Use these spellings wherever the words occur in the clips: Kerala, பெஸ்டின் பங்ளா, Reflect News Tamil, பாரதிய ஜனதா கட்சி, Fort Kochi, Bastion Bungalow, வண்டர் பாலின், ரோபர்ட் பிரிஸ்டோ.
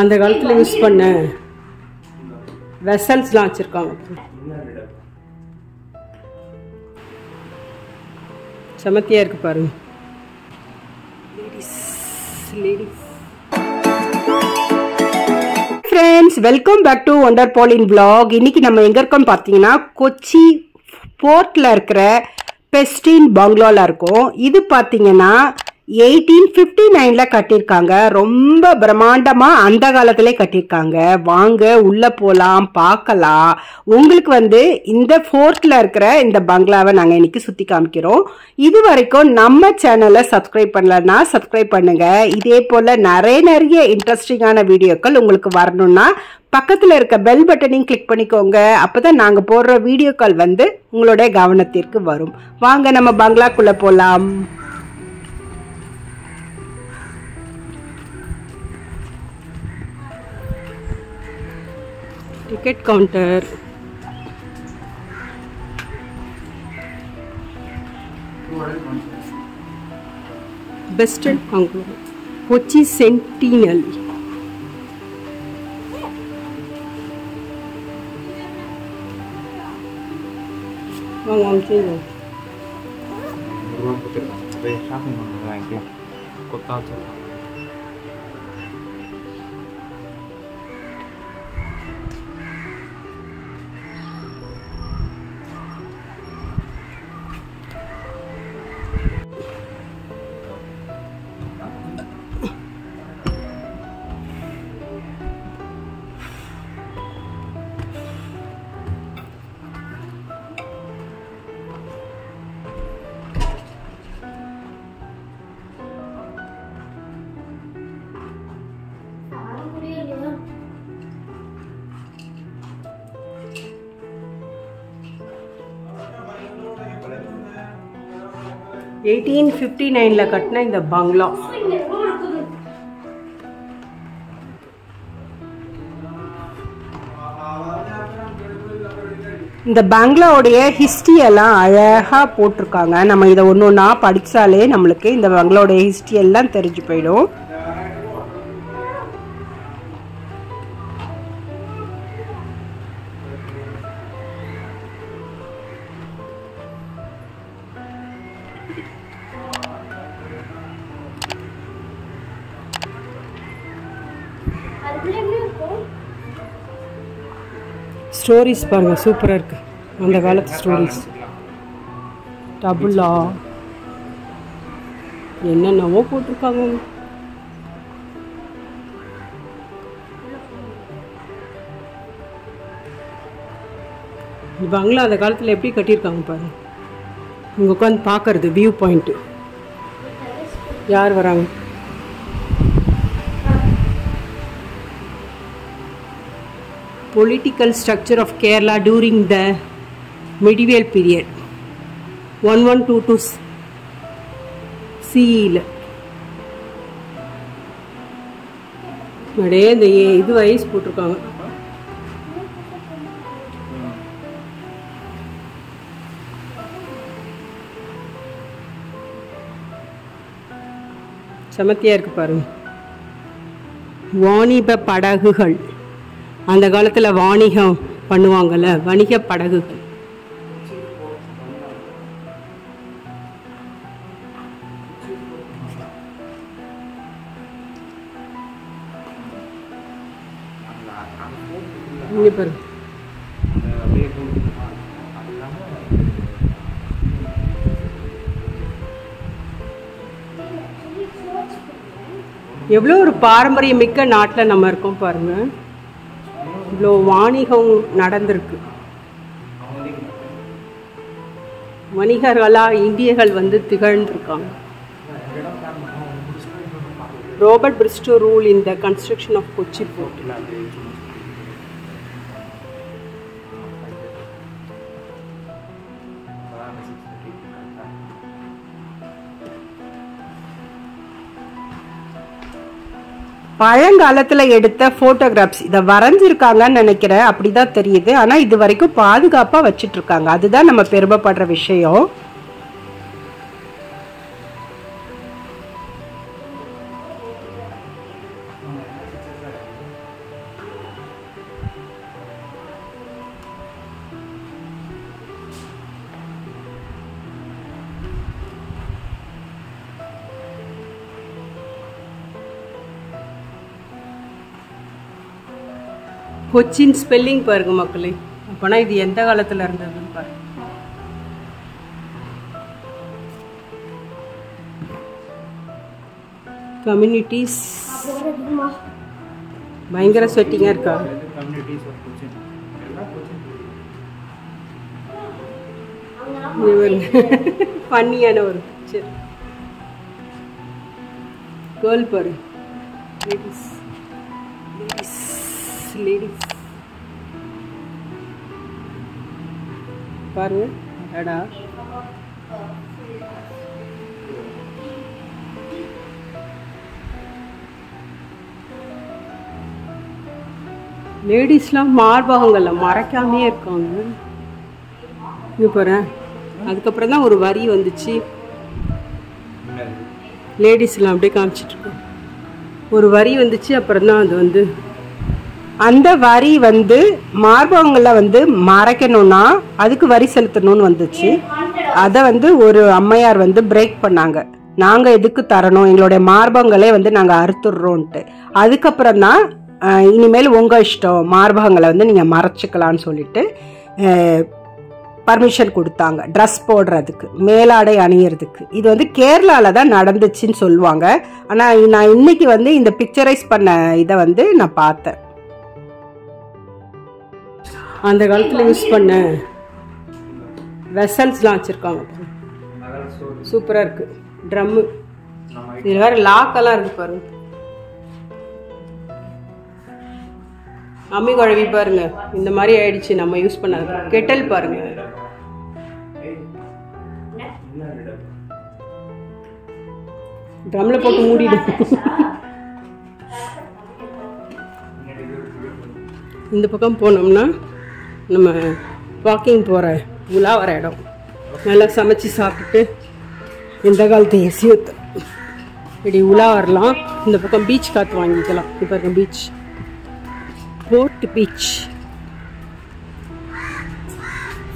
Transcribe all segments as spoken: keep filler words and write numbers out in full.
அந்த காலத்துல யூஸ் பண்ண வெசல்ஸ்லாம் வச்சிருக்காங்க. சமத்தியா இருக்கு பாருங்க. Ladies ladies friends, welcome back to வண்டர் பாலின் vlog. இன்னைக்கு நம்ம எங்க இருக்கோம் பாத்தீங்கன்னா, கொச்சி போர்ட்ல இருக்கிற பெஸ்டின் பங்களால இருக்கும். இது பாத்தீங்கன்னா எயிட்டீன் பிப்டி நைன்ல கட்டியிருக்காங்க. ரொம்ப பிரம்மாண்டமா அந்த காலத்துல கட்டியிருக்காங்க. வாங்க உள்ள போலாம், பார்க்கலாம். உங்களுக்கு வந்து இந்த ஃபோர்ட்ல இருக்கிற இந்த பங்களாவை நாங்க இன்னைக்கு சுத்தி காமிக்கிறோம். இது வரைக்கும் நம்ம சேனலை சப்ஸ்கிரைப் பண்ணலன்னா சப்ஸ்கிரைப் பண்ணுங்க. இதே போல நிறைய நிறைய இன்ட்ரெஸ்டிங்கான வீடியோக்கள் உங்களுக்கு வரணும்னா பக்கத்துல இருக்க பெல் பட்டனையும் கிளிக் பண்ணிக்கோங்க. அப்பதான் நாங்க போடுற வீடியோக்கள் வந்து உங்களுடைய கவனத்திற்கு வரும். வாங்க நம்ம பங்களாக்குள்ள போலாம். Ticket counter. Bastion Bungalow, Kochi Centennial. Mom, I'm changing. Hey, shopping online. Kotta chala. eighteen fifty-nine கட்டின இந்த பங்களா. இந்த பங்களாவுடைய ஹிஸ்டரி எல்லாம் அழகா போட்டிருக்காங்க. நம்ம இதை ஒன்று ஒன்றா படிச்சாலே நம்மளுக்கு இந்த பங்களாவுடைய ஹிஸ்டரி எல்லாம் தெரிஞ்சு போயிடும். ஸ்டோரிஸ் பாருங்க, சூப்பராக இருக்கு. அந்த காலத்து ஸ்டோரிஸ் டபுளா என்னென்னவோ போட்டிருக்காங்க. பங்களா அந்த காலத்தில் எப்படி கட்டியிருக்காங்க பாருங்க. இங்கே உட்காந்து பார்க்கறது வியூ பாயிண்ட்டு. யார் வராங்க? Political structure of Kerala during the medieval period. eleven twenty-two C E. Madhe the idu ice potrukanga. Samathiya irukku parunga. வாணிப படகுகள், அந்த காலத்துல வாணிகம் பண்ணுவாங்கல்ல, வணிக படகுகள். எவ்வளோ ஒரு பாரம்பரிய மிக்க நாட்டுல நம்ம இருக்கோம் பாருங்க. இவ்வளோ வாணிகம் நடந்திருக்கு. வணிகர்களா இந்தியர்கள் வந்து திகழ்ந்திருக்காங்க. ரோபர்ட் பிரிஸ்டோ rule in the construction of Kochi port. பழங்காலத்துல எடுத்த போட்டோகிராஃப்ஸ் இதை வரைஞ்சிருக்காங்கன்னு நினைக்கிறேன். அப்படிதான் தெரியுது. ஆனா இது வரைக்கும் பாதுகாப்பா வச்சிட்டு இருக்காங்க. அதுதான் நம்ம பெருமைப்படுற விஷயம். கொச்சின் ஸ்பெல்லிங் பாருங்க மக்களே. அப்பனா இது எந்த காலத்துல இருந்ததுன்னு பாருங்க. கம்யூனிட்டிஸ் பயங்கர ஸ்வெட்டிங்கா இருக்கா. Communities of Cochin. ஃபன்னியான ஒரு பிக்சர். கேர்ள் பாரு. லேடிஸ் லேடிஸ் லேடிஸ் பாரு. அடடா லேடிஸ்லாம் மார்பகங்கள்ல மறைக்காமே இருக்காங்க. இங்கே பாரு. அதுக்கப்புறம் தான் ஒரு வரி வந்துச்சு. லேடிஸ்லாம் அப்படியே காமிச்சிட்ருக்கோம். ஒரு வரி வந்துச்சு. அப்புறம் தான் அது வந்து அந்த வரி வந்து மார்பகங்களில் வந்து மறைக்கணும்னா அதுக்கு வரி செலுத்தணும்னு வந்துச்சு. அதை வந்து ஒரு அம்மையார் வந்து பிரேக் பண்ணாங்க. நாங்கள் எதுக்கு தரணும், எங்களுடைய மார்பகங்களே வந்து நாங்கள் அறுத்துடுறோன்ட்டு. அதுக்கப்புறம் தான் இனிமேல் உங்கள் இஷ்டம், மார்பகங்களை வந்து நீங்கள் மறைச்சிக்கலான்னு சொல்லிட்டு பர்மிஷன் கொடுத்தாங்க ட்ரெஸ் போடுறதுக்கு, மேலாடை அணியறதுக்கு. இது வந்து கேரளாவில் தான் நடந்துச்சுன்னு சொல்லுவாங்க. ஆனால் நான் இன்னைக்கு வந்து இந்த பிக்சரைஸ் பண்ண இதை வந்து நான் பார்த்தேன். அந்த காலத்தில் யூஸ் பண்ண வெசல்ஸ்லாம் வச்சுருக்காங்க. சூப்பராக இருக்குது. ட்ரம்மு இதில் வேறு லாக்கெல்லாம் இருக்குது பாருங்க. அம்மி குழவி பாருங்க. இந்த மாதிரி ஆயிடுச்சு நம்ம யூஸ் பண்ணாத. கெட்டல் பாருங்க. ட்ரம்ல போட்டு மூடிடும். இந்த பக்கம் போனோம்னா நம்ம வாக்கிங் போகிற உலா வர இடம். நல்லா சமைச்சு சாப்பிட்டு இந்த காலத்து எசியத்து இப்படி உலா வரலாம். இந்த பக்கம் பீச் காற்று வாங்கிக்கலாம். இப்போ இருக்க beach port beach.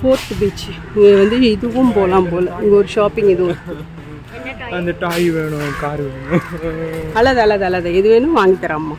Port beach இங்கே வந்து இதுவும் போகலாம் போல். இங்கே ஒரு ஷாப்பிங் இதுவும். அந்த டாய் வேணும், கார் வேணும், அல்லது அல்லது அல்லது எது வேணும் வாங்கி தரம்மா.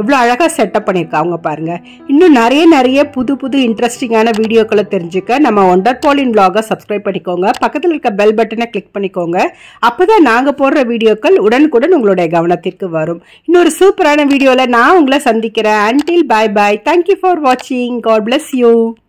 எவ்வளோ அழகாக செட்டப் பண்ணியிருக்காங்க பாருங்கள். இன்னும் நிறைய நிறைய புது புது இன்ட்ரெஸ்டிங்கான வீடியோக்களை தெரிஞ்சுக்க நம்ம ஒண்டர் பாலின் வ்ளாகை சப்ஸ்கிரைப் பண்ணிக்கோங்க. பக்கத்தில் இருக்க பெல் பட்டனை கிளிக் பண்ணிக்கோங்க. அப்போ தான் நாங்கள் போடுற வீடியோக்கள் உடனுக்குடன் உங்களுடைய கவனத்திற்கு வரும். இன்னொரு சூப்பரான வீடியோவில் நான் உங்களை சந்திக்கிறேன். Until bye bye. Thank you for watching. God bless you.